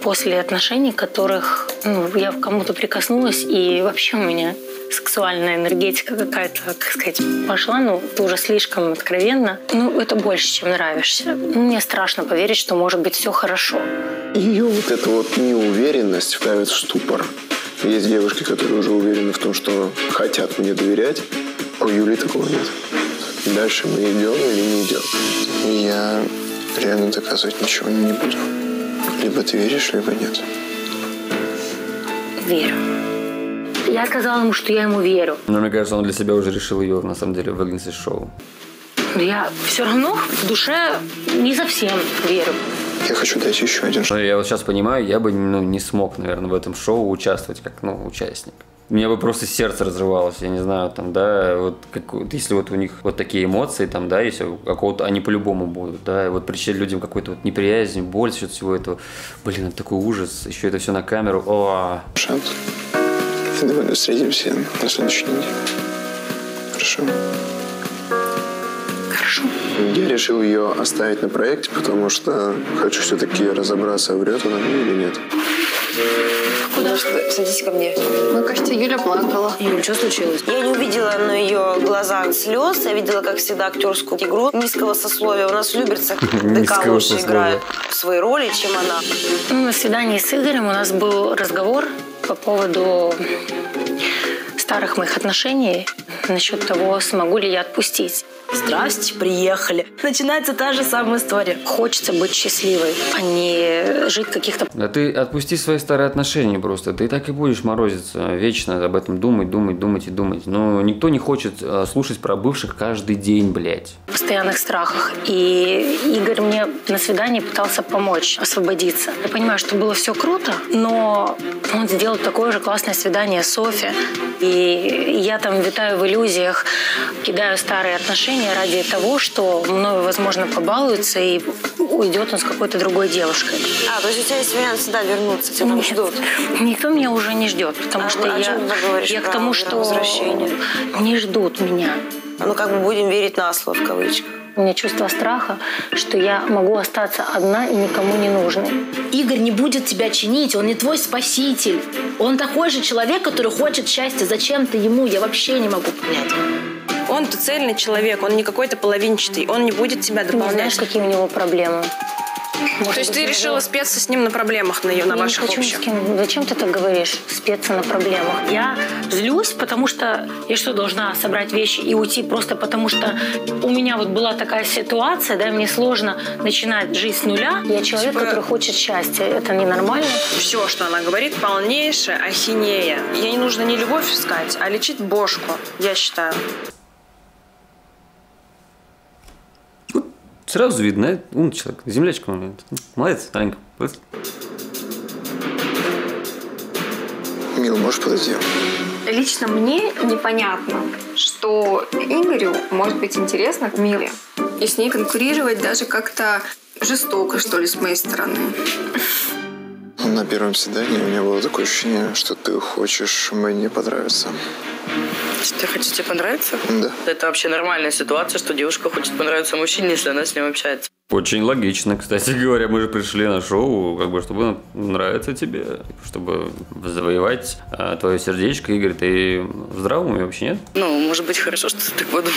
после отношений, которых я кому-то прикоснулась, и вообще у меня сексуальная энергетика какая-то, как сказать, пошла, ты уже слишком откровенно. Это больше, чем нравишься. Мне страшно поверить, что может быть все хорошо. Ее вот эта вот неуверенность ставит в ступор. Есть девушки, которые уже уверены в том, что хотят мне доверять. У Юли такого нет. Дальше мы идем или не идем. Я реально доказывать ничего не буду. Либо ты веришь, либо нет. Верю. Я сказала ему, что я ему верю. Мне кажется, он для себя уже решил ее, на самом деле, выгнать из шоу. Но я все равно в душе не совсем верю. Я хочу дать еще один шанс. Я вот сейчас понимаю, я бы не смог, наверное, в этом шоу участвовать как участник. У меня бы просто сердце разрывалось, я не знаю, если у них вот такие эмоции, если какого-то, они по-любому будут, причинять людям какую-то неприязнь, боль, счет всего этого. Блин, это такой ужас, еще это все на камеру. О-а-а. Шанс. И давай встретимся на следующей неделе. Хорошо? Хорошо. Я решил ее оставить на проекте, потому что хочу все-таки разобраться, врет она мне или нет. Куда? Садись ко мне. Кажется, Юля плакала. Юля, что случилось? Я не увидела на ее глазах слез. Я видела, как всегда, актерскую игру низкого сословия. У нас в Люберцах ДК лучше играют свои роли, чем она. На свидании с Игорем у нас был разговор по поводу старых моих отношений, насчет того, смогу ли я отпустить. Здрасте, приехали. Начинается та же самая история. Хочется быть счастливой, а не жить каких-то... Да ты отпусти свои старые отношения просто. Ты так и будешь морозиться вечно, об этом думать. Но никто не хочет слушать про бывших каждый день, блядь. В постоянных страхах. И Игорь мне на свидании пытался помочь, освободиться. Я понимаю, что было все круто, но он сделал такое же классное свидание Софи. И я там витаю в иллюзиях, кидаю старые отношения ради того, что мною, возможно, побалуется и уйдет он с какой-то другой девушкой. То есть у тебя есть вариант сюда вернуться, тебя там ждут? Никто меня уже не ждет, потому что я к тому, что не ждут меня. Как бы будем верить на слово, в кавычках. У меня чувство страха, что я могу остаться одна и никому не нужной. Игорь не будет тебя чинить, он не твой спаситель. Он такой же человек, который хочет счастья. Зачем ты ему? Я вообще не могу понять. Он цельный человек, он не какой-то половинчатый, он не будет тебя дополнять. Ты знаешь, какие у него проблемы? То есть ты решила спеться с ним на проблемах, на ваших общих? Зачем ты так говоришь, спеться на проблемах? Я злюсь, потому что я что, должна собрать вещи и уйти просто потому, что у меня вот была такая ситуация, мне сложно начинать жить с нуля. Я человек, который хочет счастья, это ненормально. Все, что она говорит, полнейшая ахинея. Ей не нужно не любовь искать, а лечить бошку, я считаю. Сразу видно, умный человек, землячка у меня. Молодец, Аленька. Мил, можешь подойти? Лично мне непонятно, что Игорю может быть интересно к Миле. И с ней конкурировать даже как-то жестоко, что ли, с моей стороны. На первом свидании у меня было такое ощущение, что ты хочешь мне понравиться. Ты хочешь тебе понравиться? Да. Это вообще нормальная ситуация, что девушка хочет понравиться мужчине, если она с ним общается. Очень логично, кстати говоря. Мы же пришли на шоу, чтобы нравиться тебе, чтобы завоевать твое сердечко. Игорь, ты в здравом уме вообще, нет? Может быть, хорошо, что ты так подумал.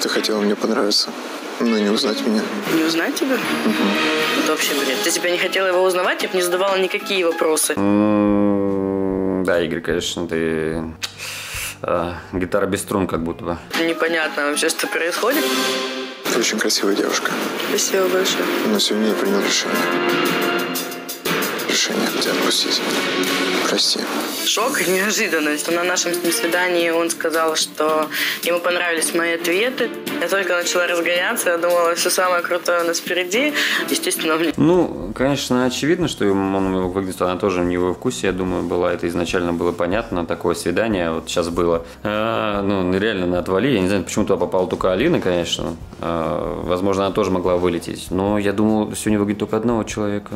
Ты хотела мне понравиться, но не узнать меня. Не узнать тебя? Угу. Это вообще бред. Ты тебя не хотела его узнавать, я бы не задавала никакие вопросы. Да, Игорь, конечно, ты... гитара без струн как будто бы. Непонятно вообще, что происходит. Ты очень красивая девушка. Спасибо большое. Но сегодня я принял решение. Решение тебя отпустить. Прости. Шок и неожиданность. На нашем свидании он сказал, что ему понравились мои ответы. Я только начала разгоняться, я думала, все самое крутое у нас впереди. Естественно, мне... конечно, очевидно, что он его выгнал, она тоже не в его вкусе, я думаю, была. Это изначально было понятно, такое свидание вот сейчас было. Реально на отвали. Я не знаю, почему туда попала только Алина, конечно. Возможно, она тоже могла вылететь. Но я думал, сегодня выгнет только одного человека.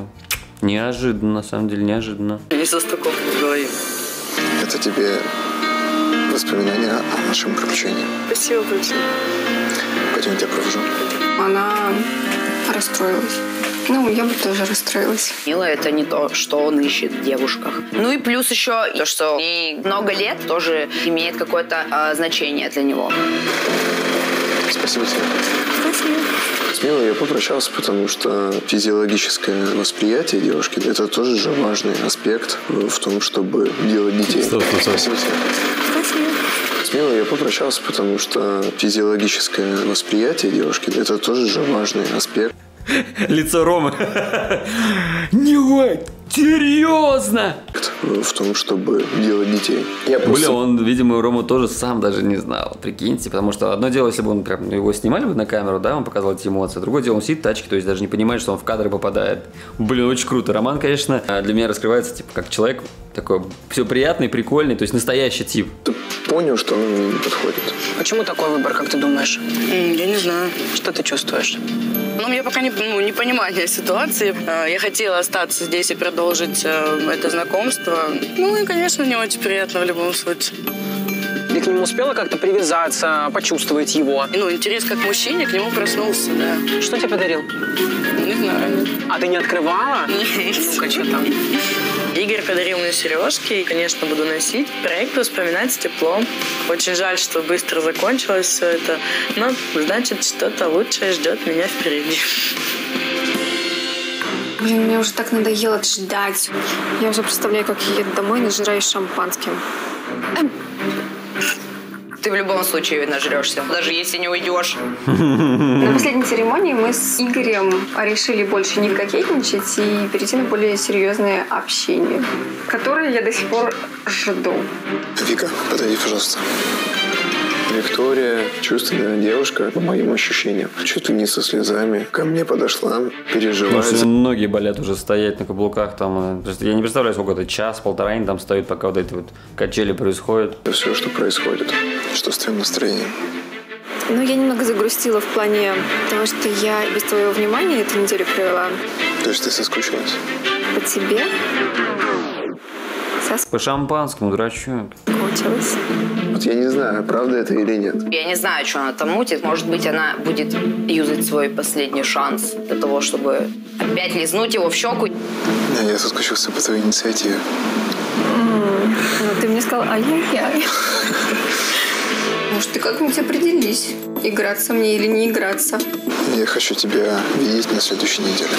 Неожиданно, на самом деле, неожиданно. Не состыковка в голове. Это тебе воспоминания о нашем приключении. Спасибо большое. Пойдем, я тебя провожу. Она расстроилась. Ну, я бы тоже расстроилась. Мила — это не то, что он ищет в девушках. Ну и плюс еще то, что ей много лет, тоже имеет какое-то значение для него. Спасибо тебе. Спасибо. С Милой я попрощался, потому что физиологическое восприятие девушки – это тоже же важный аспект в том, чтобы делать детей. Спасибо тебе. Спасибо. С Милой я попрощался, потому что физиологическое восприятие девушки – это тоже же важный аспект. Лицо Ромы. Нюай! Серьезно! В том, чтобы делать детей. Я просто... Бля, он, видимо, Рома тоже сам даже не знал, прикиньте, потому что одно дело, если бы он прям его снимали бы на камеру, да, он показал эти эмоции, другое дело, он сидит в тачке, то есть даже не понимает, что он в кадры попадает. Блин, очень круто. Роман, конечно, для меня раскрывается, типа, как человек такой, все приятный, прикольный, то есть настоящий тип. Ты понял, что он мне не подходит? Почему такой выбор, как ты думаешь? Я не знаю. Что ты чувствуешь? Ну, я пока не понимаю ситуации. Я хотела остаться здесь и продолжить это знакомство. Ну, и, конечно, не очень приятно в любом случае. Ты к нему успела как-то привязаться, почувствовать его? Ну, интерес как мужчине к нему проснулся, да. Что тебе подарил? Не знаю. А ты не открывала? Нет. Ну-ка, что там? Игорь подарил мне сережки, и, конечно, буду носить. Проект вспоминать с теплом. Очень жаль, что быстро закончилось все это. Но, значит, что-то лучшее ждет меня впереди. Блин, мне уже так надоело ждать. Я уже представляю, как я еду домой, нажираюсь шампанским. Ты в любом случае нажрешься, даже если не уйдешь. На последней церемонии мы с Игорем решили больше не кокетничать и перейти на более серьезное общение, которое я до сих пор жду. Вика, подойди, пожалуйста. Виктория, чувственная девушка, по моим ощущениям, чуть ли не со слезами, ко мне подошла, переживает. Многие болят уже стоять на каблуках, там, я не представляю, сколько это, час-полтора они там стоят, пока вот эти вот качели происходят. Все, что происходит, что с твоим настроением? Ну, я немного загрустила в плане того, что я без твоего внимания эту неделю провела. То есть ты соскучилась? По тебе? По шампанскому, дурачок. Получилось. Вот я не знаю, правда это или нет. Я не знаю, что она там мутит. Может быть, она будет юзать свой последний шанс для того, чтобы опять лизнуть его в щеку. Да, я соскучился по твоей инициативе. Ну, ты мне сказал ай-яй-яй. Может, ты как-нибудь определись, играться мне или не играться. Я хочу тебя видеть на следующей неделе.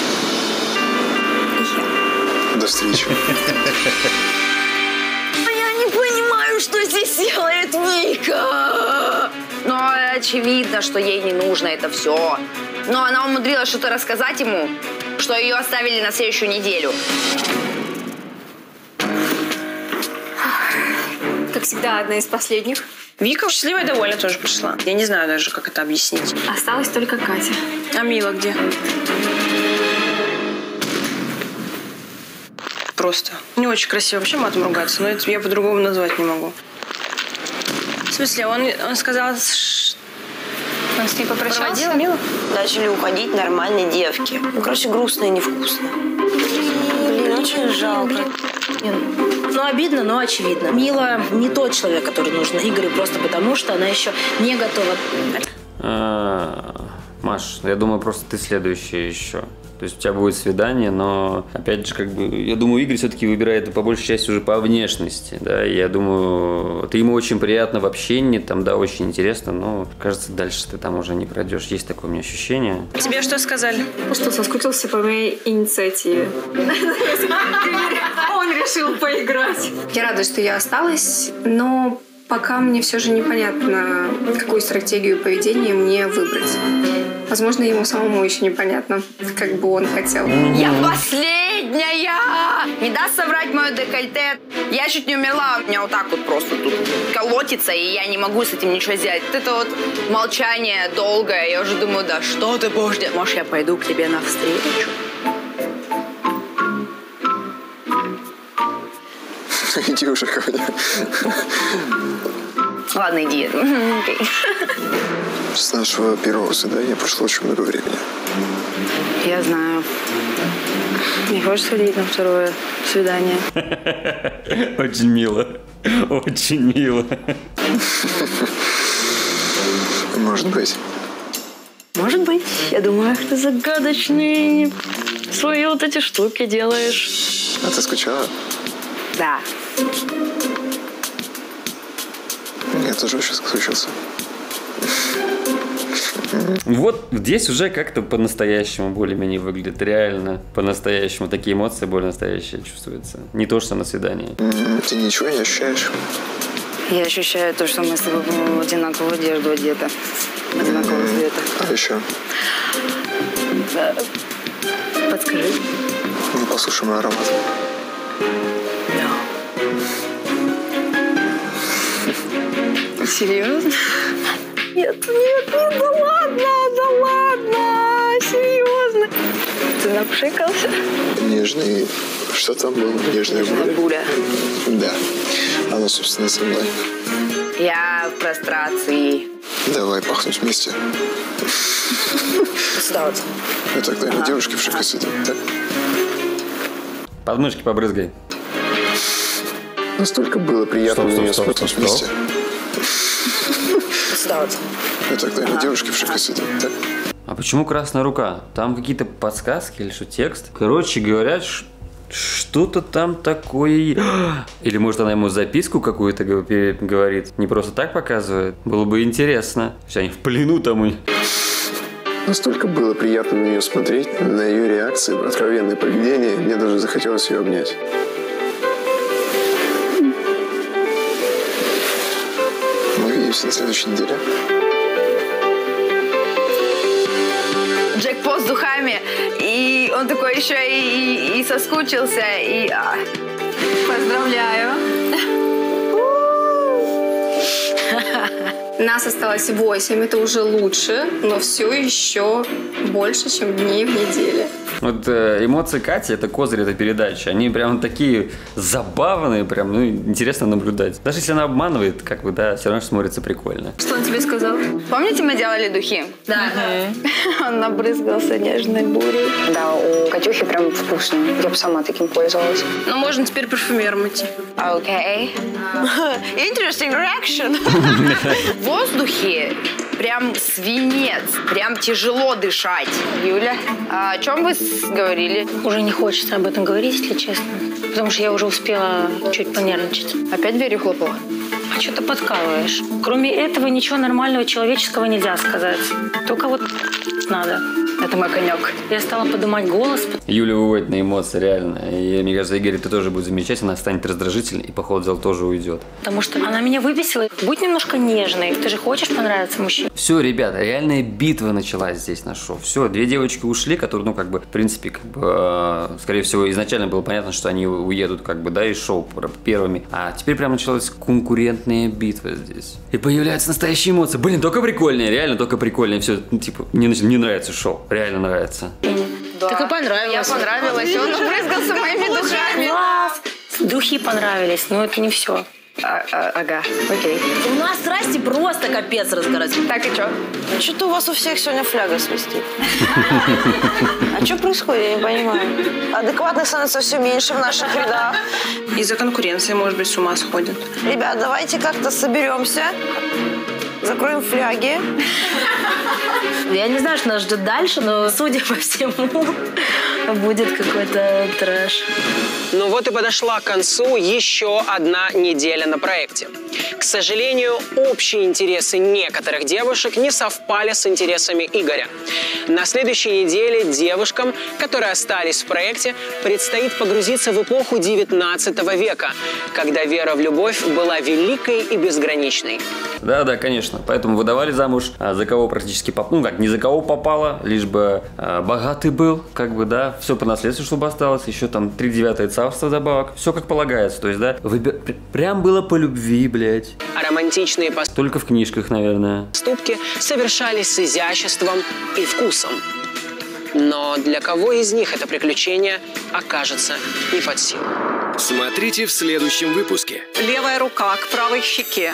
До встречи. Что здесь делает Вика? Но очевидно, что ей не нужно это все. Но она умудрилась что-то рассказать ему, что ее оставили на следующую неделю. Как всегда, одна из последних. Вика счастливая и довольна тоже пришла. Я не знаю даже, как это объяснить. Осталась только Катя. А Мила где? Просто. Не очень красиво вообще матом ругаться, но это я по-другому назвать не могу. В смысле, он сказал, он с ней попрощался? Мило? Начали уходить нормальные девки. Ну, короче, грустно и невкусно. Блин, очень жалко. Ну, обидно, но очевидно. Мила не тот человек, который нужен Игорю, просто потому, что она еще не готова. Маш, я думаю, просто ты следующая еще. То есть у тебя будет свидание, но, опять же, как бы, я думаю, Игорь все-таки выбирает по большей части уже по внешности, да, я думаю, ты ему очень приятно в общении, там, да, очень интересно, но, кажется, дальше ты там уже не пройдешь, есть такое у меня ощущение. Тебе что сказали? Что, соскучился по моей инициативе. Он решил поиграть. Я рада, что я осталась, но пока мне все же непонятно, какую стратегию поведения мне выбрать. Возможно, ему самому еще непонятно, как бы он хотел. Я последняя! Не даст соврать мое декольте. Я чуть не умерла, у меня вот так вот просто тут колотится, и я не могу с этим ничего сделать. Вот это вот молчание долгое, я уже думаю, да что ты будешь делать? Может, я пойду к тебе навстречу? Иди уже ко мне. Ладно, иди. С нашего первого свидания прошло очень много времени. Я знаю. Не хочешь сходить на второе свидание? Очень мило. Очень мило. Может быть. Может быть. Я думаю, это загадочный. свои вот эти штуки делаешь. А ты скучала? Да. Я тоже сейчас скучался. Вот здесь уже как-то по-настоящему более-менее выглядит. Реально по-настоящему. Такие эмоции более настоящие чувствуются. Не то, что на свидании. Ты ничего не ощущаешь? Я ощущаю то, что мы с тобой в одинаковую одежду одета. Одинакового цвета. А еще? Да. Подскажи. Ну, послушай мой аромат. Да. Серьезно? Нет, нет, нет, да ладно, серьезно. Ты напшикался? Нежный, что там было? Нежная буря. Да, она, собственно, со мной. Я в прострации. Давай пахнуть вместе. Устала. Ну так, наверное, девушки в шоке сидят, так? Подмышки побрызгай. Настолько было приятно мне спутать вместе. Ну тогда девушки в шоке сидят, так? А почему красная рука? Там какие-то подсказки или что, текст? Короче, говорят, что-то там такое... Или может она ему записку какую-то говорит? Не просто так показывает? Было бы интересно. Все они в плену тому. Настолько было приятно на нее смотреть, на ее реакции, откровенное поведение. Мне даже захотелось ее обнять. На следующей неделе. Джекпот с духами, и он такой еще и соскучился, и поздравляю. Нас осталось 8, это уже лучше, но все еще больше, чем дней в неделе. Вот эмоции Кати, это козырь этой передачи. Они прям такие забавные, прям, ну, интересно наблюдать. Даже если она обманывает, как бы, да, все равно смотрится прикольно. Что он тебе сказал? Помните, мы делали духи? Да. Он набрызгался нежной бурей. Да, у Катюхи прям вкусно. Я бы сама таким пользовалась. Ну, можно теперь парфюмером идти. Окей. Interesting reaction. В воздухе прям свинец, прям тяжело дышать. Юля, а о чем вы говорили? Уже не хочется об этом говорить, если честно. Потому что я уже успела чуть понервничать. Опять дверью хлопала? А что ты подкалываешь? Кроме этого ничего нормального человеческого нельзя сказать. Только вот надо. Это мой конек. Я стала поднимать голос. Юля выводит на эмоции, реально. И мне кажется, Игорь, это тоже будет замечательно. Она станет раздражительной и, походу, зал тоже уйдет. Потому что она меня выбесила. Будь немножко нежной. Ты же хочешь понравиться мужчине. Все, ребята, реальная битва началась здесь на шоу. Все, две девочки ушли, которые, ну, как бы, в принципе, как бы, скорее всего, изначально было понятно, что они уедут, как бы, да, из шоу первыми. А теперь прям началась конкурентная битва здесь. И появляются настоящие эмоции. Блин, только прикольные, реально, только прикольные. Все, ну, типа, мне нравится шоу. Реально нравится. Да. Так и понравилось. Я понравилась. Он брызгался моими духами. Класс. Духи понравились, но это не все. Ага, окей. У нас Расти просто капец разгорается. Так, и что? Что-то у вас у всех сегодня фляга свистит. А что происходит, я не понимаю. Адекватных становится все меньше в наших рядах. Из-за конкуренции, может быть, с ума сходят. Ребят, давайте как-то соберемся. Закроем фляги. Я не знаю, что нас ждет дальше, но, судя по всему, будет какой-то трэш. Ну вот и подошла к концу еще одна неделя на проекте. К сожалению, общие интересы некоторых девушек не совпали с интересами Игоря. На следующей неделе девушкам, которые остались в проекте, предстоит погрузиться в эпоху 19 века, когда вера в любовь была великой и безграничной. Да, конечно. Поэтому выдавали замуж, за кого практически попало, ну как, не за кого попало, лишь бы богатый был, как бы, да, все по наследству, чтобы осталось, еще там 3/9 царства добавок, все как полагается, то есть, да, прям было по любви, блядь. А романтичные поступки... Только в книжках, наверное. Поступки совершались с изяществом и вкусом. Но для кого из них это приключение окажется не под силу? Смотрите в следующем выпуске. Левая рука к правой щеке.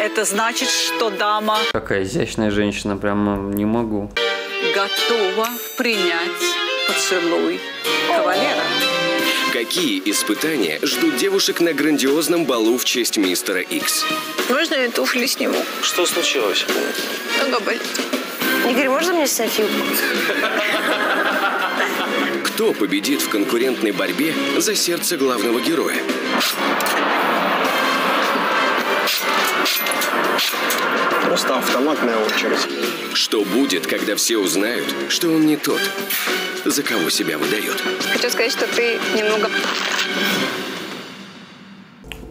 Это значит, что дама... Какая изящная женщина, прямо не могу. Готова принять поцелуй кавалера. Какие испытания ждут девушек на грандиозном балу в честь мистера Икс? Можно я туфли сниму? Что случилось? Нога болит. Игорь, можно мне Софи? Кто победит в конкурентной борьбе за сердце главного героя? Просто автоматная очередь. Что будет, когда все узнают, что он не тот, за кого себя выдает? Хочу сказать, что ты немного...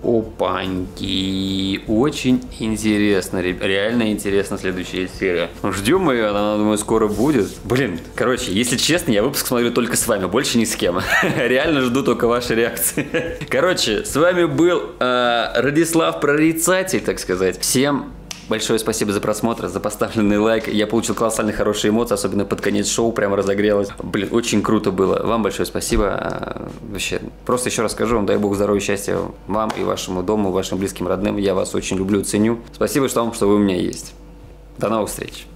Опаньки. Очень интересно. Реально интересно следующая серия. Ждем ее, она, думаю, скоро будет. Блин, короче, если честно, я выпуск смотрю только с вами, больше ни с кем. Реально жду только ваши реакции. Короче, с вами был Родислав Прорицатель, так сказать. Всем большое спасибо за просмотр, за поставленный лайк. Я получил колоссально хорошие эмоции, особенно под конец шоу, прям разогрелось. Блин, очень круто было. Вам большое спасибо. Вообще, просто еще раз скажу вам, дай бог здоровья и счастья вам и вашему дому, вашим близким, родным. Я вас очень люблю, ценю. Спасибо, что вы у меня есть. До новых встреч.